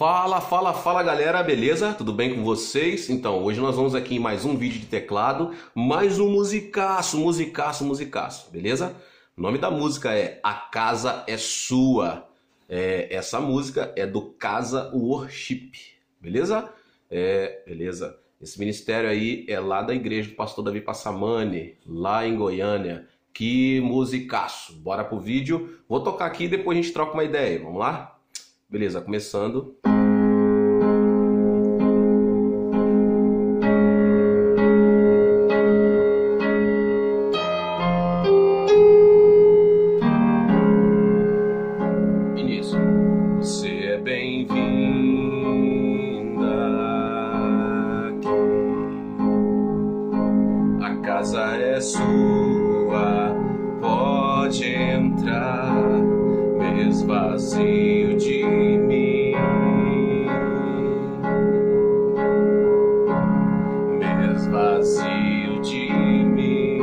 Fala galera, beleza? Tudo bem com vocês? Então, hoje nós vamos aqui em mais um vídeo de teclado, mais um musicaço, beleza? O nome da música é A Casa é Sua. Essa música é do Casa Worship, beleza? Beleza. Esse ministério aí é lá da igreja do pastor Davi Passamani, lá em Goiânia. Que musicaço! Bora pro vídeo, vou tocar aqui e depois a gente troca uma ideia, vamos lá? Beleza, começando. Início. Você é bem-vinda aqui. A casa é sua, pode entrar, esvazio de mim, me esvazio de mim.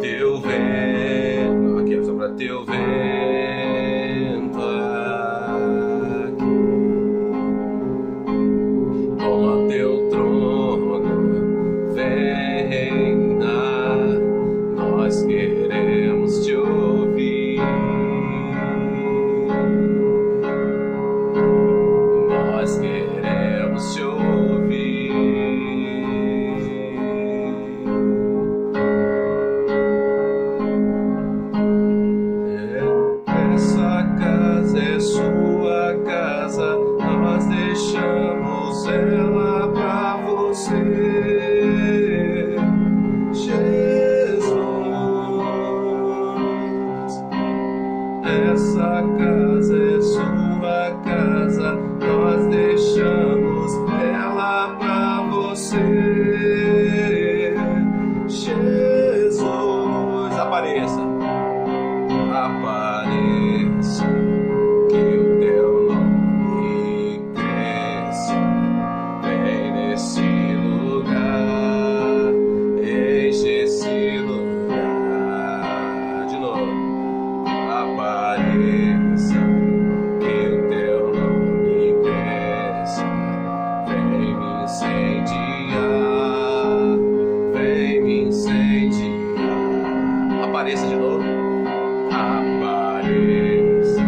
Teu vento, aqui é só pra teu vento aqui, toma teu trono, vem. Nós queremos te ouvir, nós queremos te ouvir. Essa casa é sua casa, nós deixamos ela pra você. Essa casa é sua casa, nós deixamos ela pra você. Jesus, apareça, apareça, que o teu nome cresça, vem nesse lugar, enche esse lugar, de novo. Apareça, que o teu nome cresça, vem me incendiar, vem me incendiar. Apareça de novo. Apareça,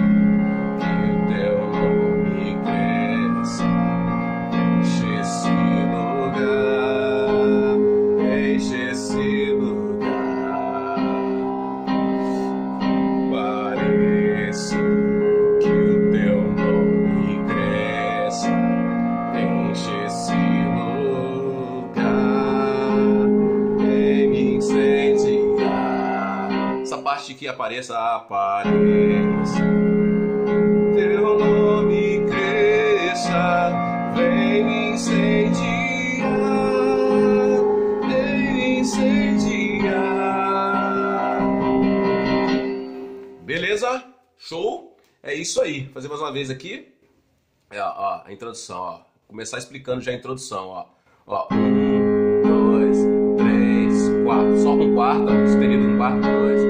que o teu nome cresça, enche esse lugar, enche esse lugar. Parte que apareça, apareça, teu nome cresça, vem me incendiar, vem me incendiar. Beleza? Show? É isso aí. Fazer mais uma vez aqui. Ó, a introdução, ó. Começar explicando já a introdução, ó. Ó, 1, 2, 3, 4. Só um quarto, ó. Sustenido um quarto, 2.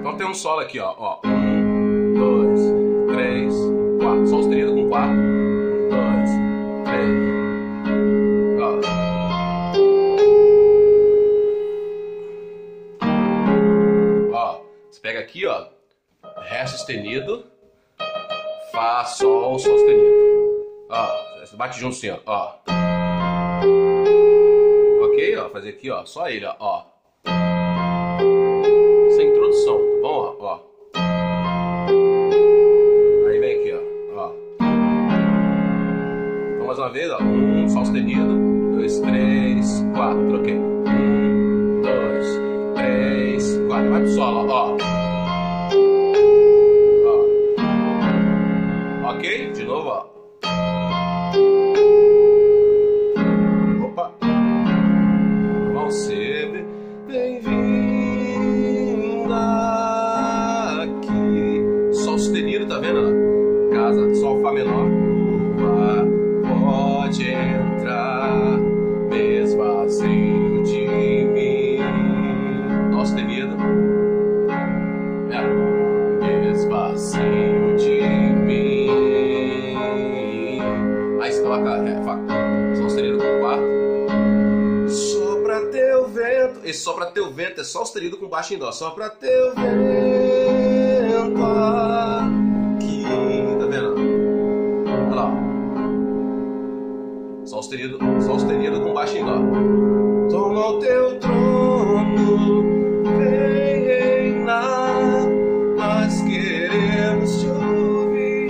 Então tem um solo aqui, ó, ó. 1, 2, 3, 4. Sol sustenido com 4. 1, 2, 3, ó. Ó, você pega aqui, ó, Ré sustenido, Fá, Sol, Sol sustenido. Ó, você bate junto assim, ó, ó. Ok, ó, fazer aqui, ó, só ele, ó, ó. Sem introdução, tá bom, ó, ó. Aí vem aqui, ó, ó. Então mais uma vez, ó, 1, Sol sustenido, 2, 3, 4, ok. 1, 2, 3, 4, vai pro solo, ó, ó. Ok, de novo, ó. Tá vendo? Casa, Sol, Fá menor, Fá. sopra teu vento, é só o sustenido com baixo em dó. Sopra teu vento aqui, tá vendo? Olha lá, ó. Só o sustenido com baixo em dó. Toma o teu trono, vem reinar, nós queremos te ouvir.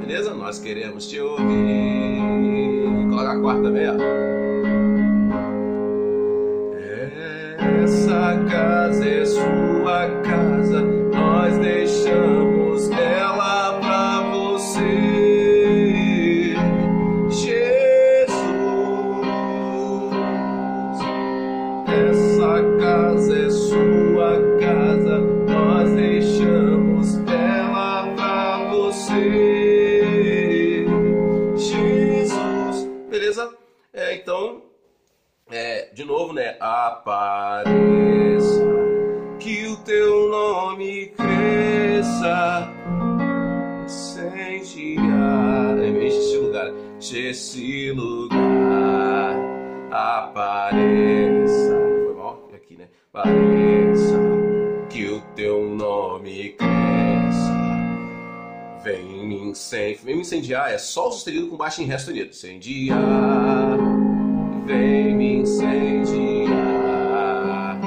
Beleza? Nós queremos te ouvir. Coloca a quarta também, ó. Essa casa é sua casa, nós deixamos ela pra você, Jesus. Essa casa é sua casa, nós deixamos ela pra você, Jesus. Beleza? É, então... de novo, né? Apareça, que o teu nome cresça, incendiar, enche esse lugar, apareça, foi mal? Aqui, né? Apareça, que o teu nome cresça, vem me incendiar, é sol sustenido com baixo em ré sustenido, incendiar. Vem me incendiar.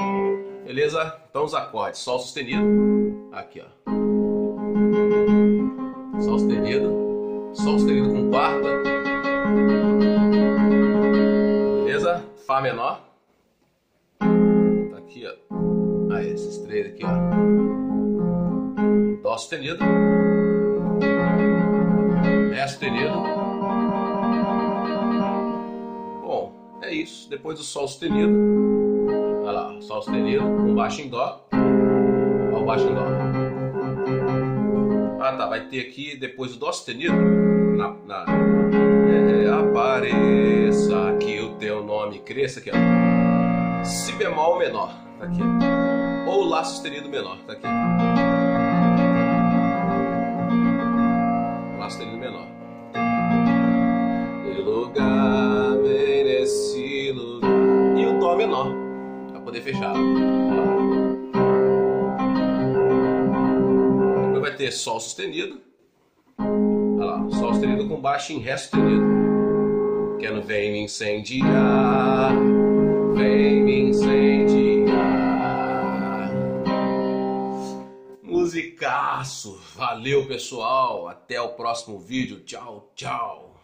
Beleza? Então os acordes. Sol sustenido. Aqui, ó. Sol sustenido. Sol sustenido com quarta. Beleza? Fá menor. Tá aqui, ó. Aí, esses três aqui, ó. Dó sustenido. Ré sustenido. É isso, depois do sol sustenido, olha lá, sol sustenido, com baixo em dó, olha o baixo em dó. Ah tá, vai ter aqui, depois do dó sustenido, apareça, que o teu nome cresça, aqui ó, si bemol menor, tá aqui, ou lá sustenido menor, tá aqui, lá sustenido menor, e lugar nesse lugar. E o dó menor para poder fechar. Depois vai ter sol sustenido. Olha lá, sol sustenido com baixo em ré sustenido. Quero vem me incendiar, vem me incendiar. Musicaço, valeu pessoal, até o próximo vídeo, tchau, tchau.